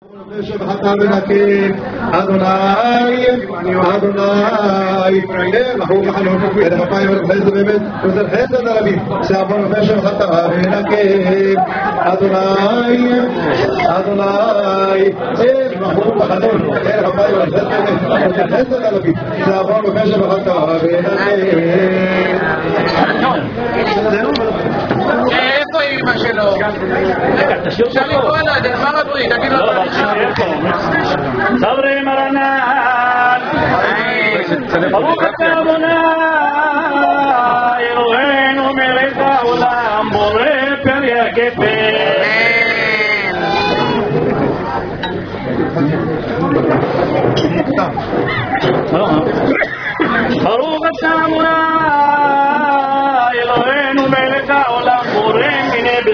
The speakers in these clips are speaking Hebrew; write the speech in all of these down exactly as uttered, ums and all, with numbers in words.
אדוני, אדוני, אנחנו נחלו את הפיים ולחזר באמת ולחזר את הרבים שעבור משם חטאה ונקב אדוני, אדוני אנחנו נחלו את הפיים ולחזר באמת ולחזר את הרבים שעבור משם חטאה ונקב זהו אמא שלו. אפשר לקרוא לה, דרמה רברי, תגיד לו מה נשאר. סברי מרנן, ברוך אתה אדוני, אלוהינו מלך העולם, בורא פני הכפר. ברוך אתה אדוני, אלוהינו מלך העולם,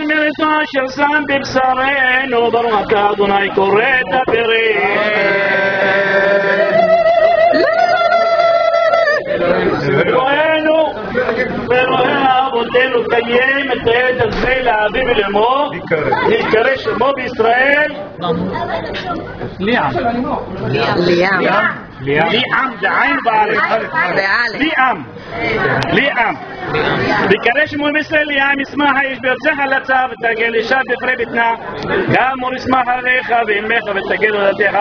מריתו אשר שם בבשרנו ברוך אתה אדוני קורא את הפרי אלוהינו ואלוהי אבותינו קיים את העת הזה לאביו ולאמו נקרא שמו בישראל ליעם ליעם ליעם זה עין בעלי ליעם ליעם נקרא שמו בישראל ליעם ישמח האיש בארצך לצה ותגל אישה בפרי בטנה כאמור ישמח עליך ואימך ותגל הולדתך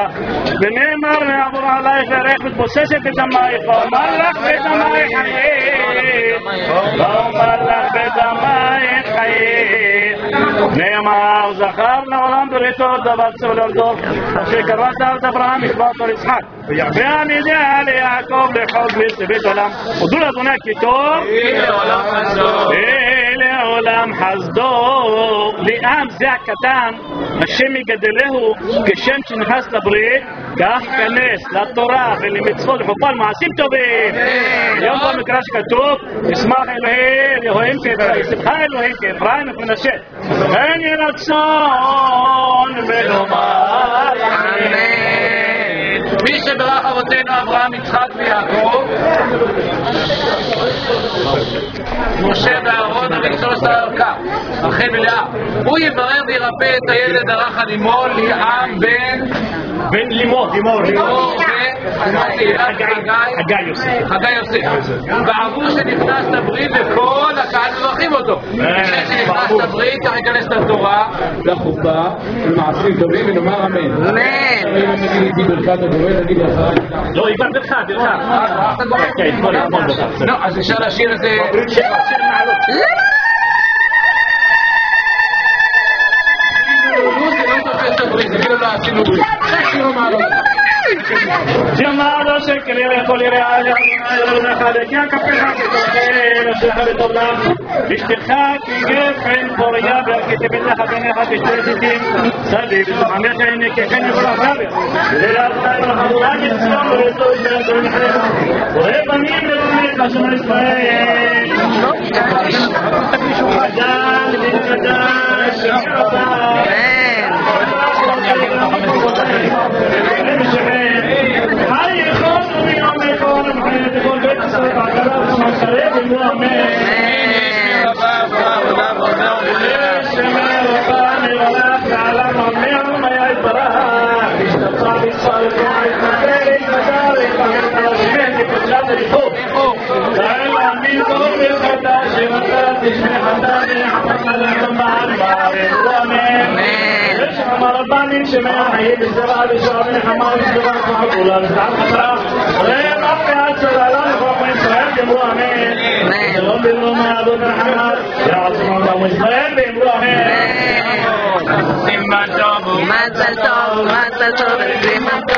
ונאמר נעבור עלייך וערך מתבוססת בדמייך ואומר לך בדמייך ואומר לך בדמייך חיית נאמר זכר לעולם בריתו דבר צבלולדו שקראת ארץ אברהם ישבתו ליצחק ועם ידיה ליעקב לחוד מסבית עולם הודו לאדוני כתוב לעולם חסדו לעם זה הקטן השם יגדלהו כשם שנכנס לברית כך כנס לתורה ולמצוות לחופל מעשים טובים יום בו מקרא שכתוב ישמח אלוהים ישמחה אלוהים כאברהם ומנשה אין ירצון ולומר אמן מי שברך אבותינו אברהם יצחק ויעקב משה ואהרון אריק שלושת הערכה אחרי מלאה הוא יברר וירפא את הילד הרך הלימור ליעם בן בן לימור לימור חגי יוסף חגי יוסף בעבור שנכנס לברית וכל הקהל מברכים אותו אחרי שנכנס לברית צריך להיכנס לתורה לחופה ולמעשים טובים ונאמר אמן אמן לא יבן ברכה ברכה כן בוא נעמוד ברכה לא אז אפשר להשאיר איזה Llamado se cree colera ya una jalequia capela que no se sabe doblar اشتخاك يجفن برياب كتب لها بنها بشتاتين صلي بالمحمد انك كان يقولها رابع لا الله الاسلام والسوجان والحرب ويبني من عشان اسماعيل عدان بالقدار الشعب رباني شمع هي بالزرع بشعبنا حمام الزرع وحقوله بتعال خطرة غير أبقى السلالة فوق من سعيد إبراهيم يلوم باللومة دون الحمد يا عظيم الله وإسرائيل بإبراهيم ما زلتم ما زلتم ما زلتم